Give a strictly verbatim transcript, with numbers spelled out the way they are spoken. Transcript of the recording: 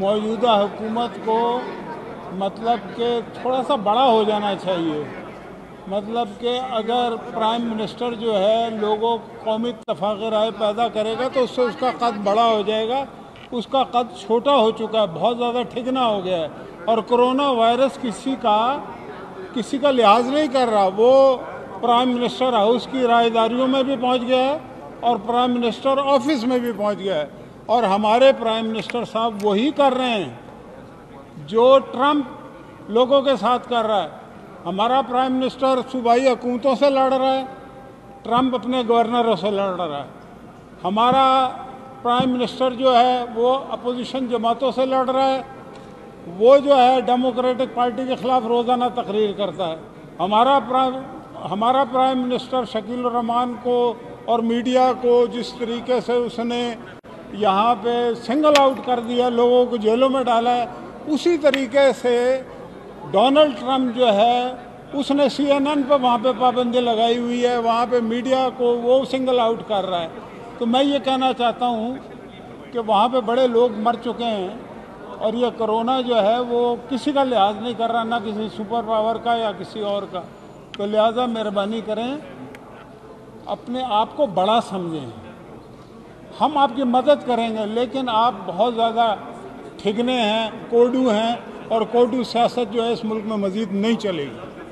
मौजूदा हुकूमत को मतलब के थोड़ा सा बड़ा हो जाना चाहिए। मतलब के अगर प्राइम मिनिस्टर जो है लोगों कौमी तफाक राय पैदा करेगा तो उससे उसका कद बड़ा हो जाएगा, उसका कद छोटा हो चुका है, बहुत ज़्यादा ठिकना हो गया है। और कोरोना वायरस किसी का किसी का लिहाज नहीं कर रहा, वो प्राइम मिनिस्टर हाउस की रायदारियों में भी पहुंच गया है और प्राइम मिनिस्टर ऑफिस में भी पहुंच गया है। और हमारे प्राइम मिनिस्टर साहब वही कर रहे हैं जो ट्रंप लोगों के साथ कर रहा है। हमारा प्राइम मिनिस्टर सूबाई हुकूमतों से लड़ रहा है, ट्रंप अपने गवर्नरों से लड़ रहा है। हमारा प्राइम मिनिस्टर जो है वो अपोजिशन जमातों से लड़ रहा है, वो जो है डेमोक्रेटिक पार्टी के ख़िलाफ़ रोज़ाना तकरीर करता है। हमारा प्राइम हमारा प्राइम मिनिस्टर शकील रहमान को और मीडिया को जिस तरीके से उसने यहाँ पे सिंगल आउट कर दिया, लोगों को जेलों में डाला है, उसी तरीके से डोनाल्ड ट्रंप जो है उसने सी एन एन पर वहाँ पे पाबंदी लगाई हुई है, वहाँ पे मीडिया को वो सिंगल आउट कर रहा है। तो मैं ये कहना चाहता हूँ कि वहाँ पे बड़े लोग मर चुके हैं और ये कोरोना जो है वो किसी का लिहाज नहीं कर रहा, ना किसी सुपर पावर का या किसी और का। तो लिहाजा मेहरबानी करें, अपने आप को बड़ा समझें। हम आपकी मदद करेंगे, लेकिन आप बहुत ज़्यादा ठिगने हैं, कोडू हैं, और कोडू सियासत जो है इस मुल्क में मज़ीद नहीं चलेगी।